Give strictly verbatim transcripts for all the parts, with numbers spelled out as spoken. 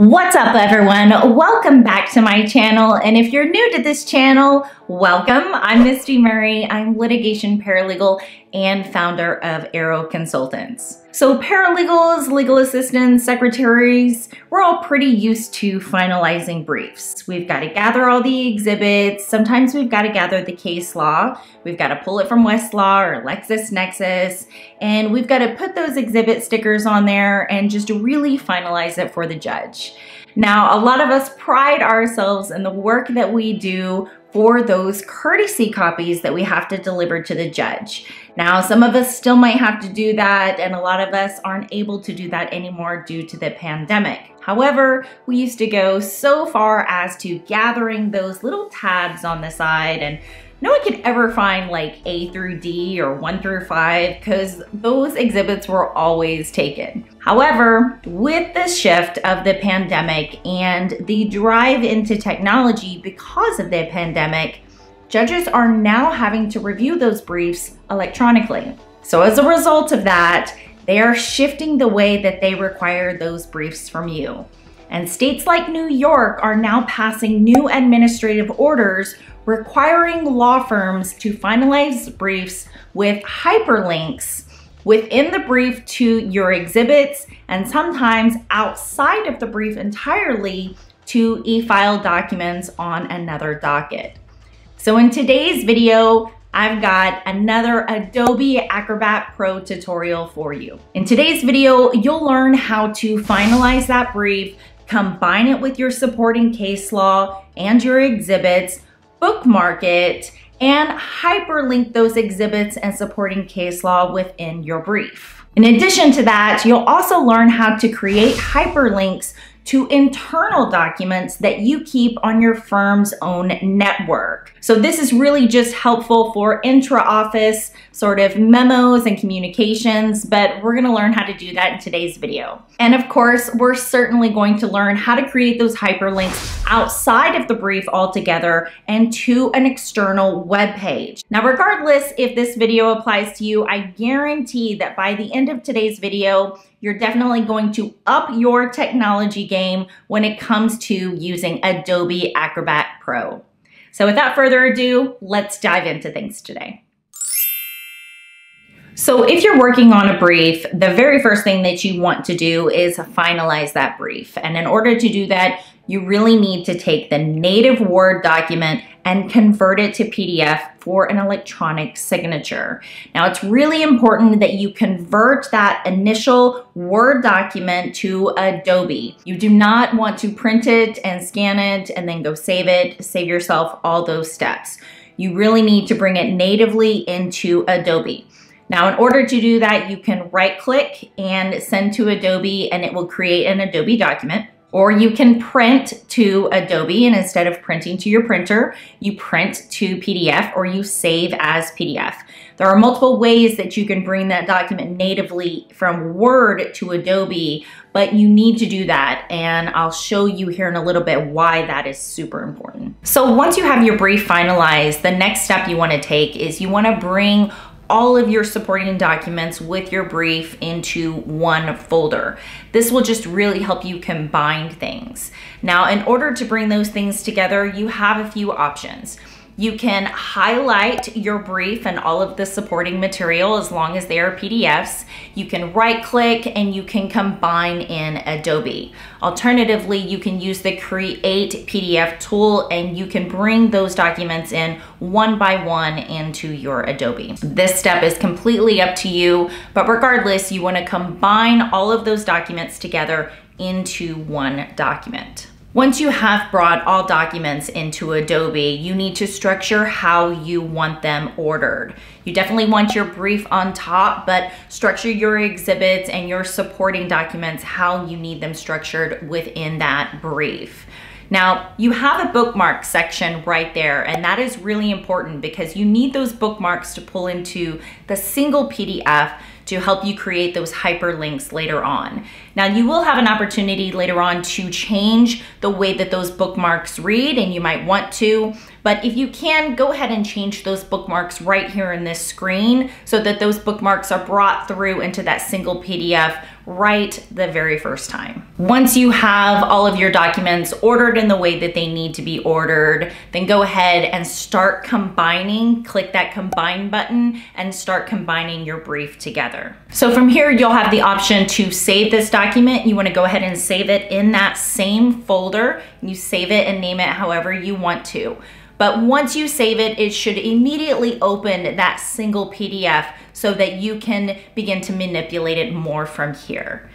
What's up, everyone? Welcome back to my channel. And if you're new to this channel, welcome. I'm Misty Murray. I'm litigation paralegal and founder of Arrow Consultants. So paralegals, legal assistants, secretaries, we're all pretty used to finalizing briefs. We've got to gather all the exhibits. Sometimes we've got to gather the case law. We've got to pull it from Westlaw or LexisNexis. And we've got to put those exhibit stickers on there and just really finalize it for the judge. Now, a lot of us pride ourselves in the work that we do for those courtesy copies that we have to deliver to the judge. Now, some of us still might have to do that, and a lot of us aren't able to do that anymore due to the pandemic. However, we used to go so far as to gathering those little tabs on the side, and no one could ever find like A through D or one through five because those exhibits were always taken. However, with the shift of the pandemic and the drive into technology because of the pandemic, judges are now having to review those briefs electronically. So as a result of that, they are shifting the way that they require those briefs from you. And states like New York are now passing new administrative orders requiring law firms to finalize briefs with hyperlinks within the brief to your exhibits, and sometimes outside of the brief entirely to e-file documents on another docket. So in today's video, I've got another Adobe Acrobat Pro tutorial for you. In today's video, you'll learn how to finalize that brief, combine it with your supporting case law and your exhibits, bookmark it, and hyperlink those exhibits and supporting case law within your brief. In addition to that, you'll also learn how to create hyperlinks to internal documents that you keep on your firm's own network. So this is really just helpful for intra-office sort of memos and communications, but we're gonna learn how to do that in today's video. And of course, we're certainly going to learn how to create those hyperlinks outside of the brief altogether and to an external web page. Now, regardless if this video applies to you, I guarantee that by the end of today's video, you're definitely going to up your technology game when it comes to using Adobe Acrobat Pro. So without further ado, let's dive into things today. So if you're working on a brief, the very first thing that you want to do is finalize that brief. And in order to do that, you really need to take the native Word document and convert it to P D F for an electronic signature. Now, it's really important that you convert that initial Word document to Adobe. You do not want to print it and scan it and then go save it, save yourself all those steps. You really need to bring it natively into Adobe. Now, in order to do that, you can right-click and send to Adobe, and it will create an Adobe document. Or you can print to Adobe, and instead of printing to your printer, you print to P D F or you save as P D F. There are multiple ways that you can bring that document natively from Word to Adobe, but you need to do that, and I'll show you here in a little bit why that is super important. So once you have your brief finalized, the next step you want to take is you want to bring all of your supporting documents with your brief into one folder. This will just really help you combine things. Now, in order to bring those things together, you have a few options. You can highlight your brief and all of the supporting material as long as they are P D Fs. You can right-click and you can combine in Adobe. Alternatively, you can use the Create P D F tool and you can bring those documents in one by one into your Adobe. This step is completely up to you, but regardless, you want to combine all of those documents together into one document. Once you have brought all documents into Adobe, you need to structure how you want them ordered. You definitely want your brief on top, but structure your exhibits and your supporting documents how you need them structured within that brief. Now, you have a bookmark section right there, and that is really important because you need those bookmarks to pull into the single P D F to help you create those hyperlinks later on. Now, you will have an opportunity later on to change the way that those bookmarks read, and you might want to, but if you can, go ahead and change those bookmarks right here in this screen so that those bookmarks are brought through into that single P D F right the very first time. Once you have all of your documents ordered in the way that they need to be ordered, then go ahead and start combining. Click that combine button and start combining your brief together. So from here, you'll have the option to save this document. You want to go ahead and save it in that same folder. You save it and name it however you want to. But once you save it, it should immediately open that single P D F so that you can begin to manipulate it more from here.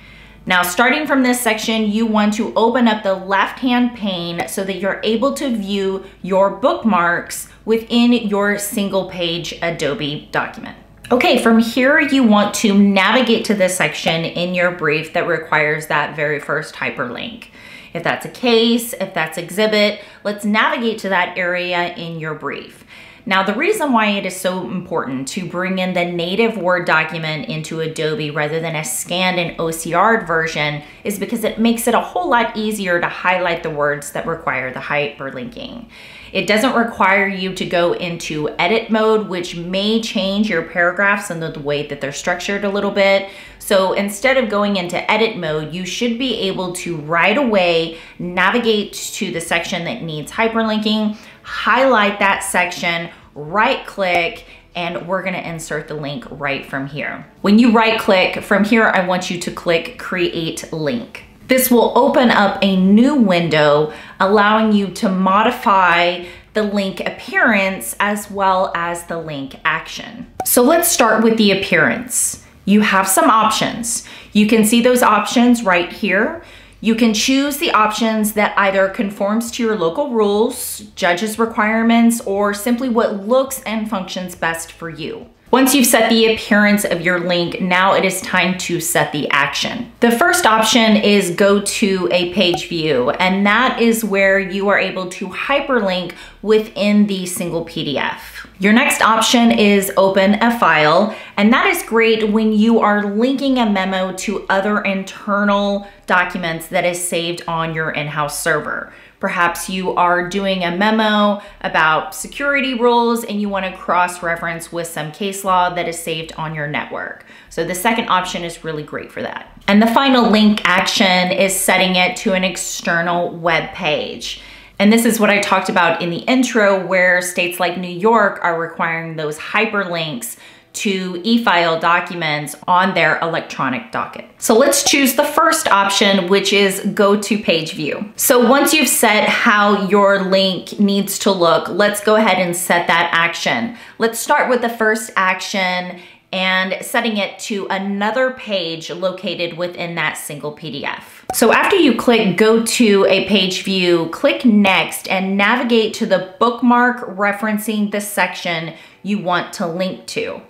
Now, starting from this section, you want to open up the left-hand pane so that you're able to view your bookmarks within your single-page Adobe document. Okay, from here, you want to navigate to this section in your brief that requires that very first hyperlink. If that's a case, if that's exhibit, let's navigate to that area in your brief. Now, the reason why it is so important to bring in the native Word document into Adobe rather than a scanned and O C R'd version is because it makes it a whole lot easier to highlight the words that require the hyperlinking. It doesn't require you to go into edit mode, which may change your paragraphs and the way that they're structured a little bit. So instead of going into edit mode, you should be able to right away navigate to the section that needs hyperlinking, highlight that section, right click, and we're gonna insert the link right from here. When you right click from here, I want you to click Create Link. This will open up a new window, allowing you to modify the link appearance as well as the link action. So let's start with the appearance. You have some options. You can see those options right here. You can choose the options that either conforms to your local rules, judges' requirements, or simply what looks and functions best for you. Once you've set the appearance of your link, now it is time to set the action. The first option is go to a page view, and that is where you are able to hyperlink within the single P D F. Your next option is open a file, and that is great when you are linking a memo to other internal documents that is saved on your in-house server. Perhaps you are doing a memo about security rules and you want to cross-reference with some case law that is saved on your network. So the second option is really great for that. And the final link action is setting it to an external web page. And this is what I talked about in the intro, where states like New York are requiring those hyperlinks to e-file documents on their electronic docket. So let's choose the first option, which is go to page view. So once you've set how your link needs to look, let's go ahead and set that action. Let's start with the first action and setting it to another page located within that single P D F. So after you click go to a page view, click next and navigate to the bookmark referencing the section you want to link to.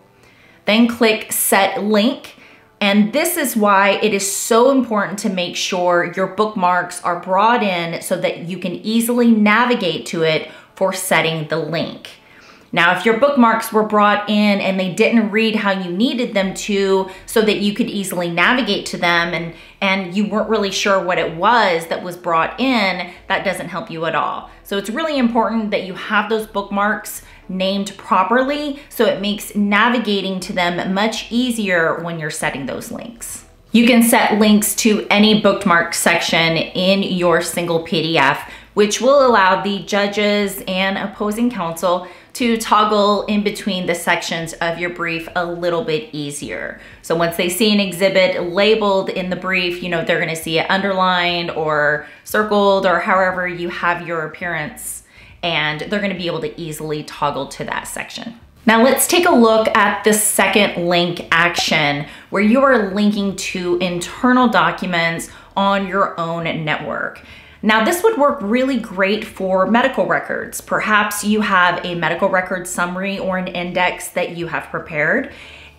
Then click Set Link. And this is why it is so important to make sure your bookmarks are brought in so that you can easily navigate to it for setting the link. Now, if your bookmarks were brought in and they didn't read how you needed them to so that you could easily navigate to them and, and you weren't really sure what it was that was brought in, that doesn't help you at all. So it's really important that you have those bookmarks named properly, so it makes navigating to them much easier when you're setting those links. You can set links to any bookmark section in your single P D F, which will allow the judges and opposing counsel to toggle in between the sections of your brief a little bit easier. So once they see an exhibit labeled in the brief, you know, they're gonna see it underlined or circled or however you have your appearance, and they're gonna be able to easily toggle to that section. Now let's take a look at the second link action, where you are linking to internal documents on your own network. Now this would work really great for medical records. Perhaps you have a medical record summary or an index that you have prepared,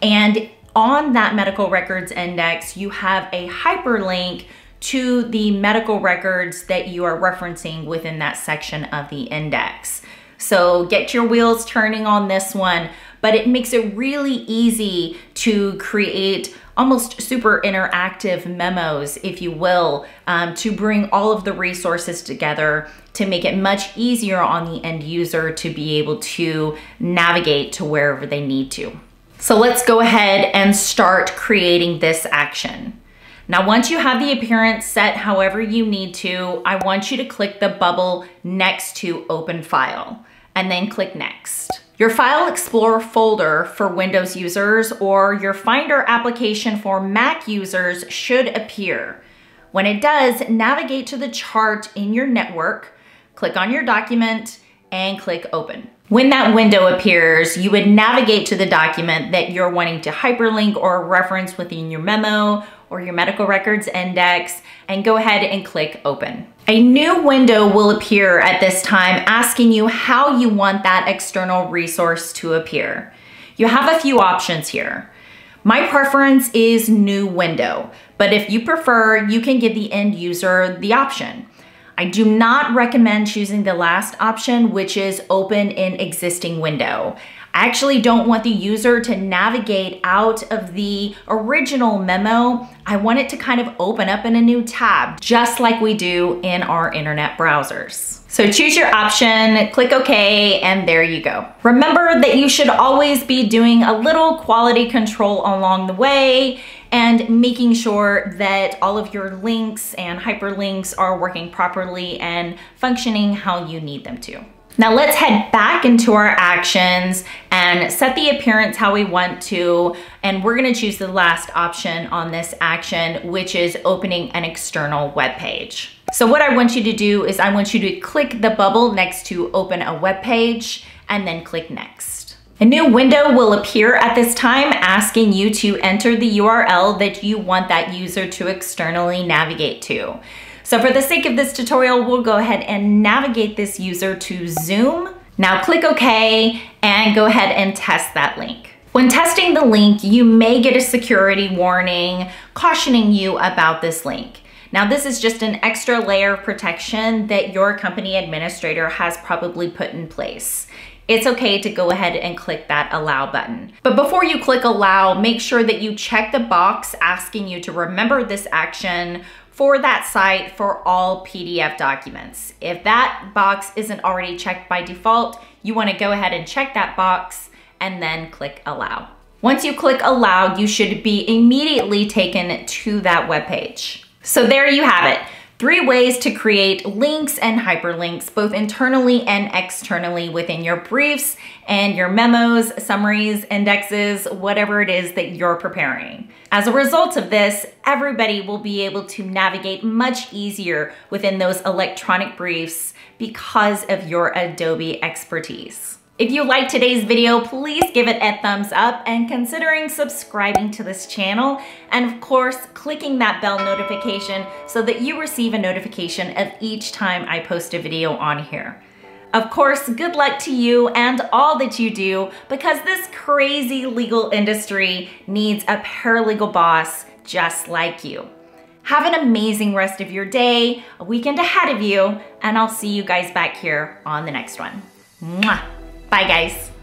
and on that medical records index, you have a hyperlink to the medical records that you are referencing within that section of the index. So get your wheels turning on this one, but it makes it really easy to create almost super interactive memos, if you will, um, to bring all of the resources together to make it much easier on the end user to be able to navigate to wherever they need to. So let's go ahead and start creating this action. Now, once you have the appearance set however you need to, I want you to click the bubble next to Open File and then click Next. Your File Explorer folder for Windows users or your Finder application for Mac users should appear. When it does, navigate to the chart in your network, click on your document, and click Open. When that window appears, you would navigate to the document that you're wanting to hyperlink or reference within your memo or your medical records index, and go ahead and click Open. A new window will appear at this time asking you how you want that external resource to appear. You have a few options here. My preference is New Window, but if you prefer, you can give the end user the option. I do not recommend choosing the last option, which is Open in Existing Window. I actually don't want the user to navigate out of the original memo. I want it to kind of open up in a new tab, just like we do in our internet browsers. So choose your option, click OK, and there you go. Remember that you should always be doing a little quality control along the way and making sure that all of your links and hyperlinks are working properly and functioning how you need them to. Now let's head back into our actions and set the appearance how we want to, and we're gonna choose the last option on this action, which is opening an external web page. So what I want you to do is I want you to click the bubble next to Open a Web Page and then click Next. A new window will appear at this time asking you to enter the U R L that you want that user to externally navigate to. So for the sake of this tutorial, we'll go ahead and navigate this user to Zoom. Now click OK and go ahead and test that link. When testing the link, you may get a security warning cautioning you about this link. Now this is just an extra layer of protection that your company administrator has probably put in place. It's okay to go ahead and click that allow button. But before you click allow, make sure that you check the box asking you to remember this action for that site for all P D F documents. If that box isn't already checked by default, you wanna go ahead and check that box and then click allow. Once you click allow, you should be immediately taken to that web page. So there you have it. Three ways to create links and hyperlinks, both internally and externally within your briefs and your memos, summaries, indexes, whatever it is that you're preparing. As a result of this, everybody will be able to navigate much easier within those electronic briefs because of your Adobe expertise. If you liked today's video, please give it a thumbs up and considering subscribing to this channel and of course clicking that bell notification so that you receive a notification of each time I post a video on here. Of course, good luck to you and all that you do because this crazy legal industry needs a paralegal boss just like you. Have an amazing rest of your day, a weekend ahead of you, and I'll see you guys back here on the next one. Mwah! Bye guys.